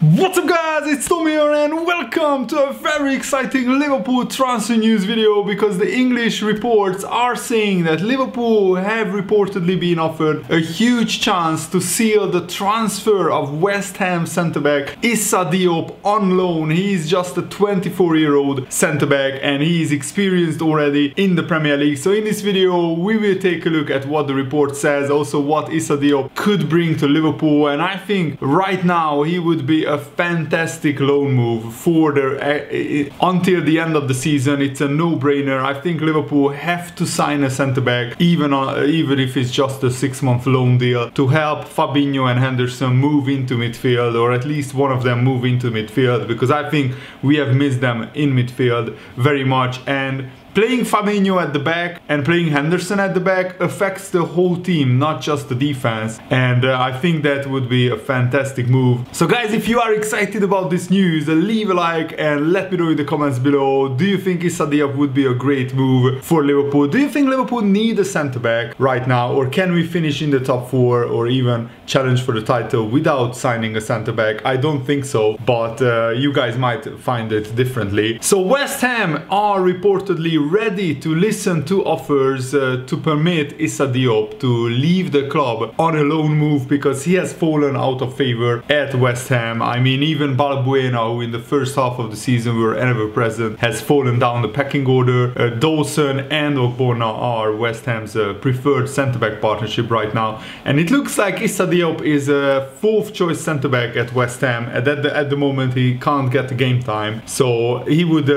What's up guys, it's Tom here and welcome to a very exciting Liverpool transfer news video, because the English reports are saying that Liverpool have reportedly been offered a huge chance to seal the transfer of West Ham centre-back Issa Diop on loan. He is just a 24-year-old centre-back and he is experienced already in the Premier League. So in this video we will take a look at what the report says, also what Issa Diop could bring to Liverpool, and I think right now he would be a fantastic loan move for the until the end of the season. It's a no-brainer. I think Liverpool have to sign a centre-back, even if it's just a 6-month loan deal, to help Fabinho and Henderson move into midfield, or at least one of them move into midfield, because I think we have missed them in midfield very much. And playing Fabinho at the back and playing Henderson at the back affects the whole team, not just the defense, and I think that would be a fantastic move. So guys, if you are excited about this news, leave a like and let me know in the comments below, do you think Issa Diop would be a great move for Liverpool? Do you think Liverpool need a centre-back right now, or can we finish in the top 4 or even challenge for the title without signing a centre-back? I don't think so, but you guys might find it differently. So West Ham are reportedly ready to listen to offers to permit Issa Diop to leave the club on a loan move, because he has fallen out of favor at West Ham. I mean, even Balbuena, who in the first half of the season were ever present, has fallen down the pecking order. Dawson and Ogbonna are West Ham's preferred centre-back partnership right now, and it looks like Issa Diop is a fourth choice centre-back at West Ham, and at the moment he can't get the game time, so he would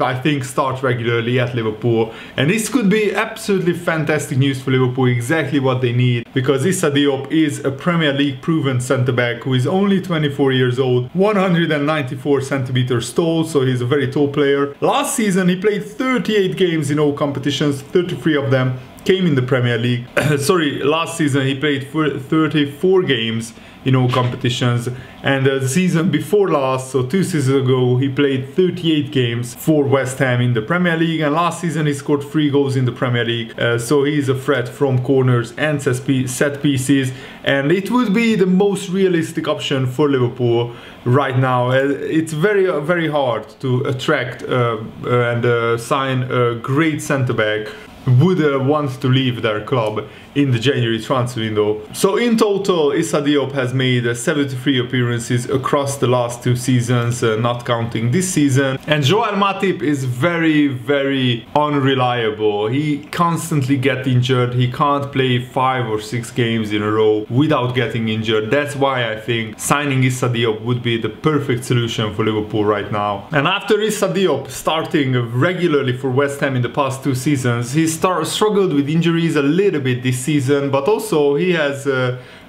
I think start regularly at Liverpool, and this could be absolutely fantastic news for Liverpool, exactly what they need, because Issa Diop is a Premier League proven centre-back who is only 24 years old, 194 centimeters tall, so he's a very tall player. Last season he played 38 games in all competitions, 33 of them came in the Premier League. Last season he played 34 games in all competitions, and the season before last, so 2 seasons ago, he played 38 games for West Ham in the Premier League, and last season he scored 3 goals in the Premier League, so he is a threat from corners and set pieces, and it would be the most realistic option for Liverpool right now. It's very, very hard to attract and sign a great centre-back would want to leave their club in the January transfer window. So in total, Issa Diop has made 73 appearances across the last 2 seasons, not counting this season. And Joel Matip is very, very unreliable. He constantly gets injured. He can't play 5 or 6 games in a row without getting injured. That's why I think signing Issa Diop would be the perfect solution for Liverpool right now. And after Issa Diop starting regularly for West Ham in the past 2 seasons, he struggled with injuries a little bit this season, but also he has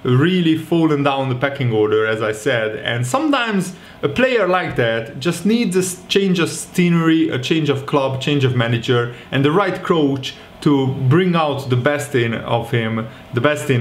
really fallen down the pecking order, as I said, and sometimes a player like that just needs a change of scenery, a change of club, change of manager, and the right coach to bring out the best in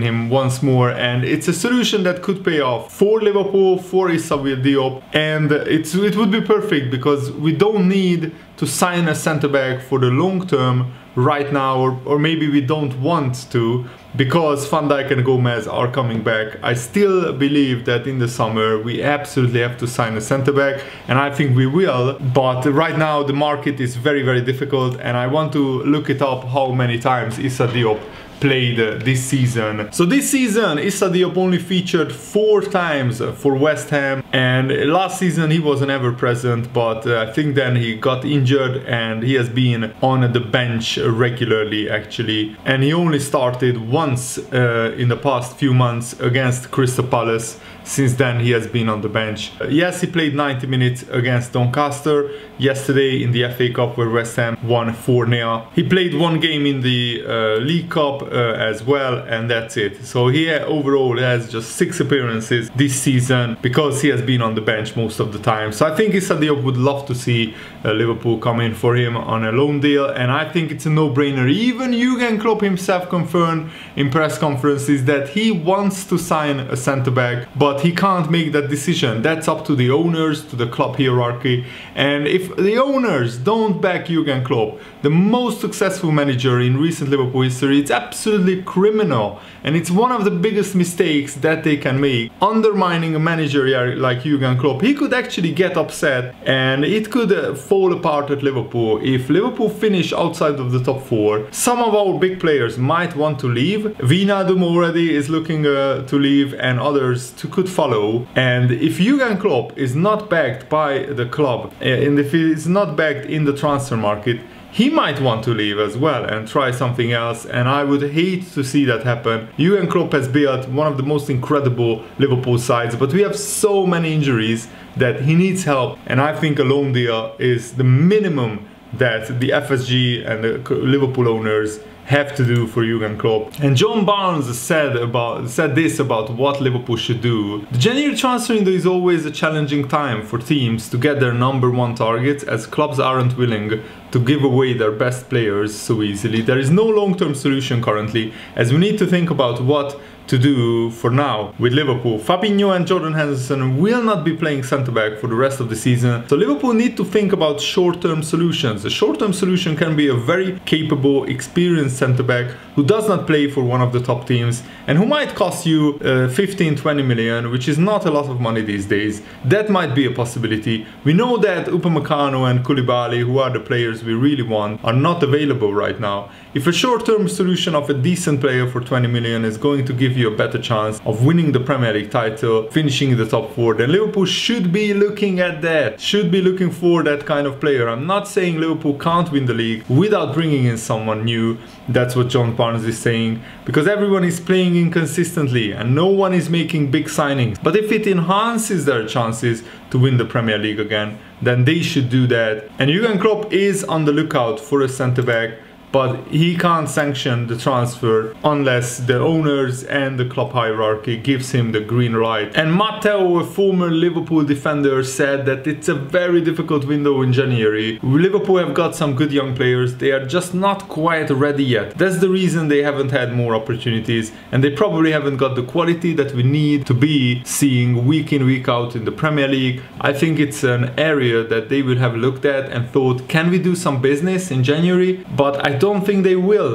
him once more. And it's a solution that could pay off for Liverpool, for Issa Diop, and it would be perfect, because we don't need to sign a centre-back for the long term right now, or maybe we don't want to, because Van Dijk and Gomez are coming back. I still believe that in the summer we absolutely have to sign a centre-back, and I think we will, but right now the market is very, very difficult, and I want to look it up how many times Issa Diop played this season. So this season Issa Diop only featured 4 times for West Ham, and last season he wasn't ever present, but I think then he got injured and he has been on the bench regularly actually, and he only started once in the past few months against Crystal Palace. Since then he has been on the bench. Yes, he played 90 minutes against Doncaster yesterday in the FA Cup, where West Ham won 4-0. He played 1 game in the League Cup as well, and that's it. So he overall has just 6 appearances this season, because he has been on the bench most of the time. So I think Issa Diop would love to see Liverpool come in for him on a loan deal, and I think it's a no-brainer. Even Jürgen Klopp himself confirmed in press conferences that he wants to sign a centre-back, but he can't make that decision. That's up to the owners, to the club hierarchy, and if the owners don't back Jürgen Klopp, the most successful manager in recent Liverpool history, it's absolutely criminal, and it's one of the biggest mistakes that they can make, undermining a manager like like Jürgen Klopp, he could actually get upset and it could fall apart at Liverpool. If Liverpool finish outside of the top four, some of our big players might want to leave. Wijnaldum already is looking to leave, and others could follow. And if Jürgen Klopp is not backed by the club, and if he is not backed in the transfer market, he might want to leave as well and try something else, and I would hate to see that happen. Jurgen Klopp has built one of the most incredible Liverpool sides, but we have so many injuries that he needs help, and I think a loan deal is the minimum that the FSG and the Liverpool owners have to do for Jurgen Klopp. And John Barnes said this about what Liverpool should do. The January transfer window is always a challenging time for teams to get their #1 targets, as clubs aren't willing to give away their best players so easily. There is no long-term solution currently, as we need to think about what to do for now with Liverpool. Fabinho and Jordan Henderson will not be playing centre-back for the rest of the season, so Liverpool need to think about short-term solutions. A short-term solution can be a very capable, experienced centre-back who does not play for one of the top teams and who might cost you 15-20 million, which is not a lot of money these days. That might be a possibility. We know that Upamecano and Koulibaly, who are the players we really want, are not available right now. If a short-term solution of a decent player for 20 million is going to give you a better chance of winning the Premier League title, finishing in the top four, then Liverpool should be looking at that, should be looking for that kind of player. I'm not saying Liverpool can't win the league without bringing in someone new. That's what John Barnes is saying, because everyone is playing inconsistently and no one is making big signings. But if it enhances their chances to win the Premier League again, then they should do that. And Jurgen Klopp is on the lookout for a centre-back, but he can't sanction the transfer unless the owners and the club hierarchy gives him the green light. And Matteo, a former Liverpool defender, said that it's a very difficult window in January. Liverpool have got some good young players, they are just not quite ready yet. That's the reason they haven't had more opportunities, and they probably haven't got the quality that we need to be seeing week in, week out in the Premier League. I think it's an area that they will have looked at and thought, can we do some business in January? But I don't think they will,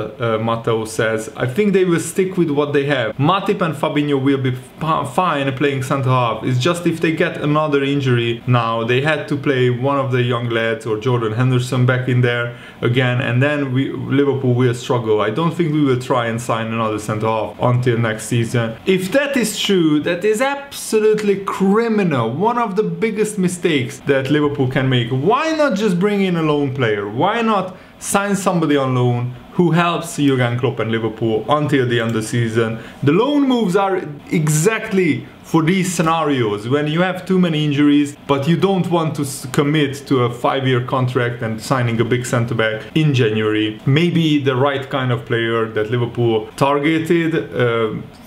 Matteo says. I think they will stick with what they have. Matip and Fabinho will be fine playing centre half. It's just if they get another injury now, they had to play one of the young lads or Jordan Henderson back in there again, and then Liverpool will struggle. I don't think we will try and sign another centre half until next season. If that is true, that is absolutely criminal. One of the biggest mistakes that Liverpool can make. Why not just bring in a lone player? Why not sign somebody on loan who helps Jurgen Klopp and Liverpool until the end of the season? The loan moves are exactly for these scenarios, when you have too many injuries but you don't want to commit to a 5-year contract and signing a big centre-back in January. Maybe the right kind of player that Liverpool targeted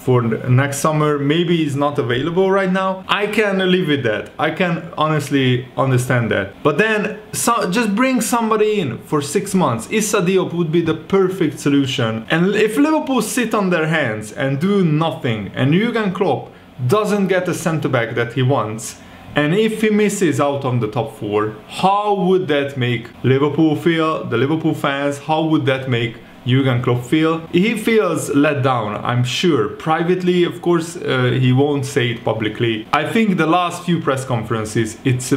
for next summer maybe is not available right now. I can live with that. I can honestly understand that. But then just bring somebody in for 6 months. Issa Diop would be the perfect solution. And if Liverpool sit on their hands and do nothing, and Jurgen Klopp doesn't get a centre-back that he wants, and if he misses out on the top four, how would that make Liverpool feel? The Liverpool fans, how would that make Jurgen Klopp feel? He feels let down, I'm sure. Privately, of course, he won't say it publicly. I think the last few press conferences, it's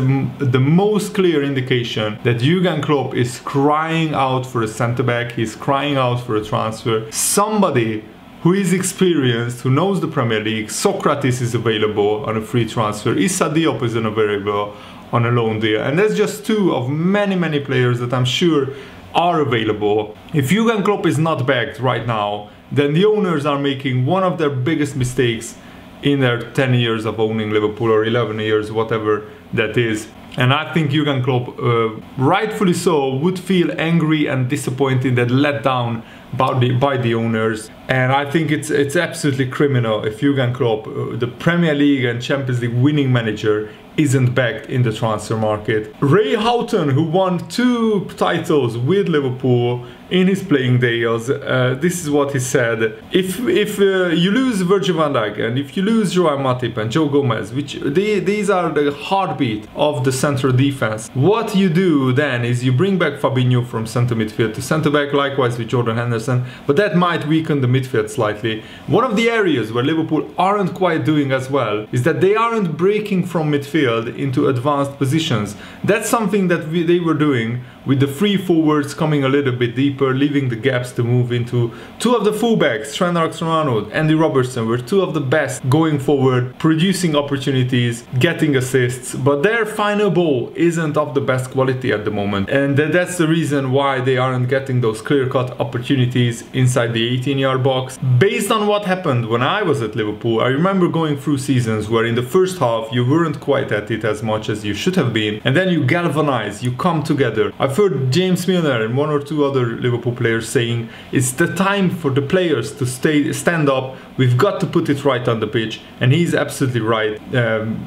the most clear indication that Jurgen Klopp is crying out for a centre-back, he's crying out for a transfer. Somebody who is experienced, who knows the Premier League. Sokratis is available on a free transfer. Issa Diop is available on a loan deal. And that's just two of many, many players that I'm sure are available. If Jurgen Klopp is not backed right now, then the owners are making one of their biggest mistakes in their 10 years of owning Liverpool, or 11 years, whatever that is. And I think Jurgen Klopp, rightfully so, would feel angry and disappointed and let down by the owners. And I think it's absolutely criminal if Jurgen Klopp, the Premier League and Champions League winning manager, isn't backed in the transfer market. Ray Houghton, who won 2 titles with Liverpool in his playing days, this is what he said. If you lose Virgil van Dijk, and if you lose Joel Matip and Joe Gomez, which these are the heartbeat of the central defense, what you do then is you bring back Fabinho from centre midfield to centre back, likewise with Jordan Henderson Henderson, but that might weaken the midfield slightly. One of the areas where Liverpool aren't quite doing as well is that they aren't breaking from midfield into advanced positions. That's something that they were doing with the three forwards coming a little bit deeper, leaving the gaps to move into. Two of the fullbacks, Trent Alexander-Arnold, Andy Robertson, were two of the best going forward, producing opportunities, getting assists, but their final ball isn't of the best quality at the moment, and that's the reason why they aren't getting those clear-cut opportunities inside the 18-yard box. Based on what happened when I was at Liverpool, I remember going through seasons where in the first half you weren't quite at it as much as you should have been, and then you galvanize, you come together. I've heard James Milner and one or two other Liverpool players saying it's the time for the players to stand up, we've got to put it right on the pitch, and he's absolutely right,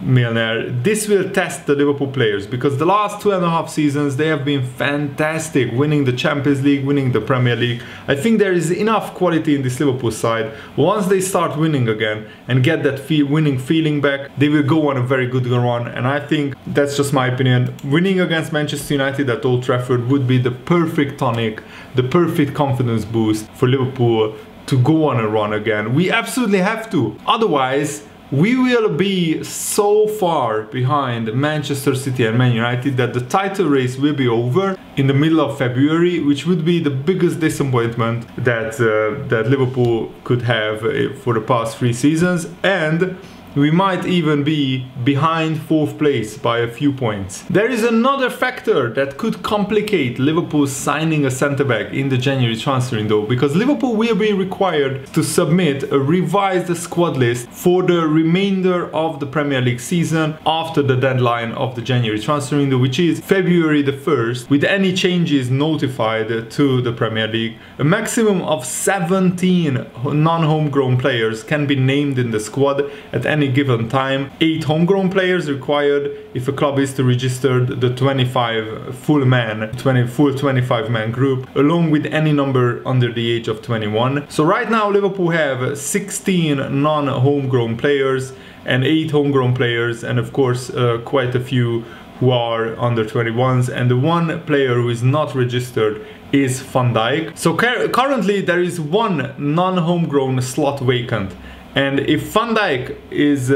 Milner. This will test the Liverpool players, because the last 2.5 seasons they have been fantastic, winning the Champions League, winning the Premier League. I think there is enough quality in this Liverpool side. Once they start winning again and get that winning feeling back, they will go on a very good run, and I think, that's just my opinion, winning against Manchester United at Old Trafford would be the perfect tonic, the perfect confidence boost for Liverpool to go on a run again. We absolutely have to, otherwise we will be so far behind Manchester City and Man United that the title race will be over in the middle of February, which would be the biggest disappointment that Liverpool could have for the past 3 seasons, and we might even be behind 4th place by a few points. There is another factor that could complicate Liverpool signing a centre-back in the January transfer window, because Liverpool will be required to submit a revised squad list for the remainder of the Premier League season after the deadline of the January transfer window, which is February the 1st, with any changes notified to the Premier League. A maximum of 17 non-homegrown players can be named in the squad at any given time. 8 homegrown players required if a club is to register the 25 full 25 man group, along with any number under the age of 21. So right now Liverpool have 16 non-homegrown players and 8 homegrown players, and of course quite a few who are under 21s, and the one player who is not registered is Van Dijk. So currently there is one non-homegrown slot vacant, and if Van Dijk is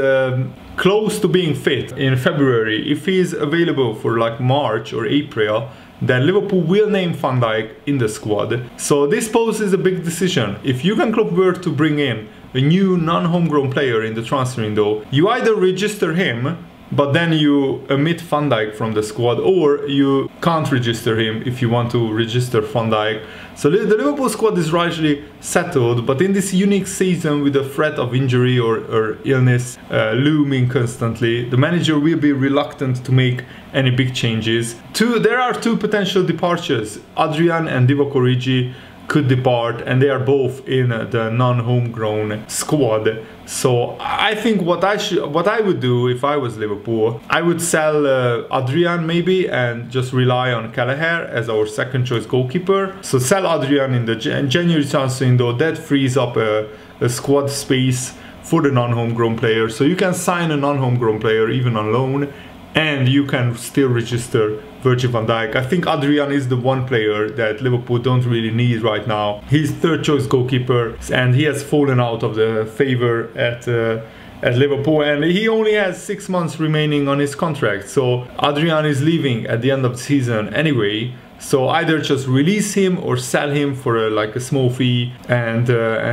close to being fit in February, if he is available for like March or April, then Liverpool will name Van Dijk in the squad. So this poses a big decision. If Jürgen Klopp were to bring in a new non-homegrown player in the transfer window, you either register him, but then you omit Van Dijk from the squad, or you can't register him if you want to register Van Dijk. So the Liverpool squad is largely settled, but in this unique season with the threat of injury or illness looming constantly, the manager will be reluctant to make any big changes. There are 2 potential departures. Adrian and Divock Origi could depart, and they are both in the non-homegrown squad. So I think what I would do if I was Liverpool, I would sell Adrian maybe and just rely on Kelleher as our second choice goalkeeper. So sell Adrian in the January transfer window. That frees up a squad space for the non-homegrown player, so you can sign a non-homegrown player even on loan, and you can still register Virgil van Dijk. I think Adrian is the one player that Liverpool don't really need right now. He's third choice goalkeeper, and he has fallen out of the favour at Liverpool, and he only has 6 months remaining on his contract. So Adrian is leaving at the end of the season anyway. So either just release him or sell him for like a small fee, and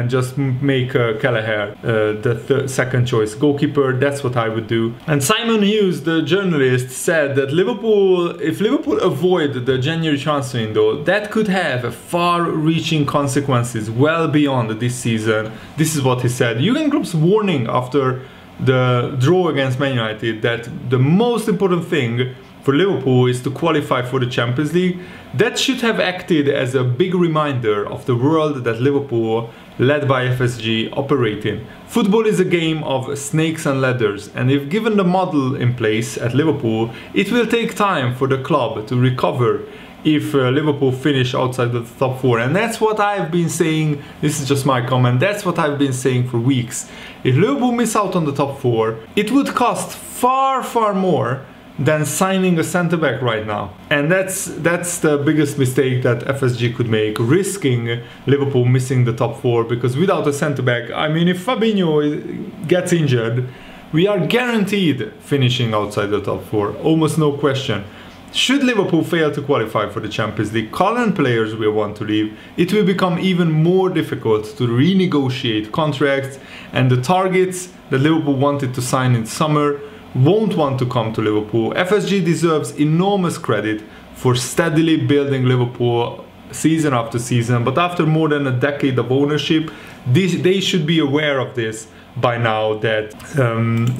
just make Kelleher the second choice goalkeeper. That's what I would do. And Simon Hughes, the journalist, said that Liverpool, if Liverpool avoid the January transfer window, that could have far-reaching consequences well beyond this season. This is what he said. Jürgen Klopp's warning after the draw against Man United that the most important thing for Liverpool is to qualify for the Champions League, that should have acted as a big reminder of the world that Liverpool, led by FSG, operate in. Football is a game of snakes and ladders, and if given the model in place at Liverpool, it will take time for the club to recover if Liverpool finish outside the top 4. And that's what I've been saying. This is just my comment, that's what I've been saying for weeks. If Liverpool miss out on the top 4, it would cost far more than signing a centre-back right now. And that's the biggest mistake that FSG could make, risking Liverpool missing the top four, because without a centre-back, I mean, if Fabinho gets injured, we are guaranteed finishing outside the top four, almost no question. Should Liverpool fail to qualify for the Champions League, current players will want to leave. It will become even more difficult to renegotiate contracts, and the targets that Liverpool wanted to sign in summer won't want to come to Liverpool. FSG deserves enormous credit for steadily building Liverpool season after season, but after more than a decade of ownership, they should be aware of this by now, that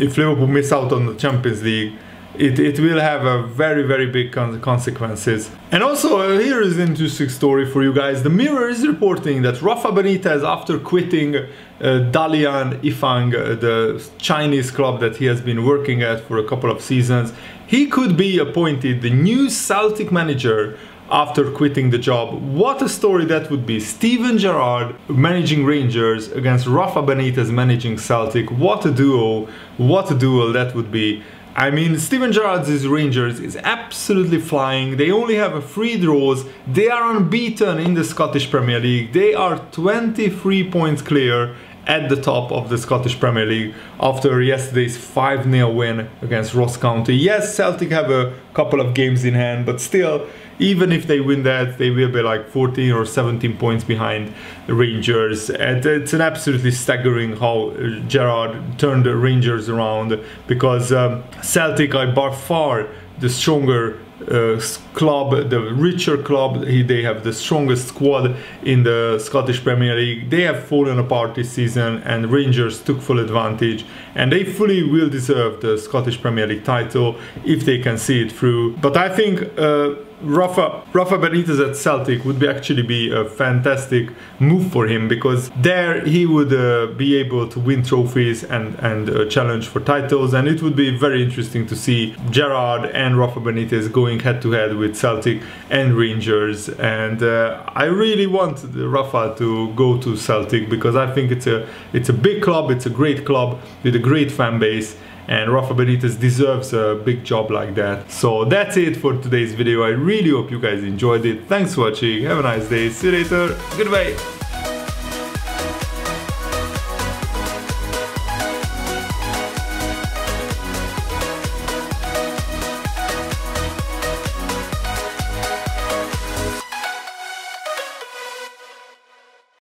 if Liverpool miss out on the Champions League, it will have a very, very big consequences. And also, here is an interesting story for you guys. The Mirror is reporting that Rafa Benitez, after quitting Dalian Yifang, the Chinese club that he has been working at for a couple of seasons, he could be appointed the new Celtic manager after quitting the job. What a story that would be. Steven Gerrard managing Rangers against Rafa Benitez managing Celtic. What a duo. What a duel that would be. I mean, Steven Gerrard's Rangers is absolutely flying. They only have 3 draws. They are unbeaten in the Scottish Premier League. They are 23 points clear at the top of the Scottish Premier League after yesterday's 5-0 win against Ross County. Yes, Celtic have a couple of games in hand, but still, even if they win that, they will be like 14 or 17 points behind Rangers. And it's an absolutely staggering how Gerrard turned the Rangers around, because Celtic are by far the stronger club, the richer club. They have the strongest squad in the Scottish Premier League. They have fallen apart this season, and Rangers took full advantage, and they fully will deserve the Scottish Premier League title if they can see it through. But I think Rafa Benitez at Celtic would be actually be a fantastic move for him, because there he would be able to win trophies and challenge for titles, and it would be very interesting to see Gerrard and Rafa Benitez going head-to-head with Celtic and Rangers. And I really want Rafa to go to Celtic, because I think it's a big club, it's a great club with a great fan base, and Rafa Benitez deserves a big job like that. So that's it for today's video. I really hope you guys enjoyed it. Thanks for watching. Have a nice day. See you later. Goodbye.